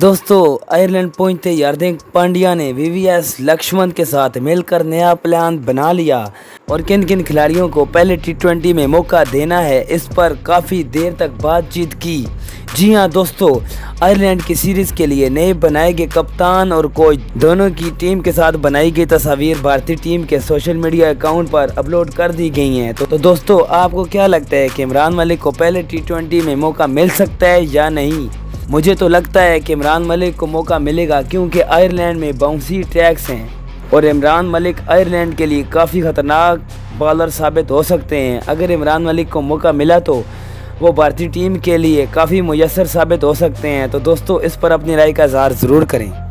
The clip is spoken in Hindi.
दोस्तों आयरलैंड पहुंचते ही हार्दिक पांड्या ने वीवीएस लक्ष्मण के साथ मिलकर नया प्लान बना लिया और किन किन खिलाड़ियों को पहले T20 में मौका देना है इस पर काफ़ी देर तक बातचीत की। जी हां दोस्तों, आयरलैंड की सीरीज़ के लिए नए बनाए गए कप्तान और कोच दोनों की टीम के साथ बनाई गई तस्वीर भारतीय टीम के सोशल मीडिया अकाउंट पर अपलोड कर दी गई हैं। तो दोस्तों आपको क्या लगता है कि इमरान मलिक को पहले T20 में मौका मिल सकता है या नहीं? मुझे तो लगता है कि इमरान मलिक को मौका मिलेगा क्योंकि आयरलैंड में बाउंसी टैक्स हैं और इमरान मलिक आयरलैंड के लिए काफ़ी ख़तरनाक बॉलर साबित हो सकते हैं। अगर इमरान मलिक को मौका मिला तो वो भारतीय टीम के लिए काफ़ी मुयस्सर साबित हो सकते हैं। तो दोस्तों इस पर अपनी राय का इजहार ज़रूर करें।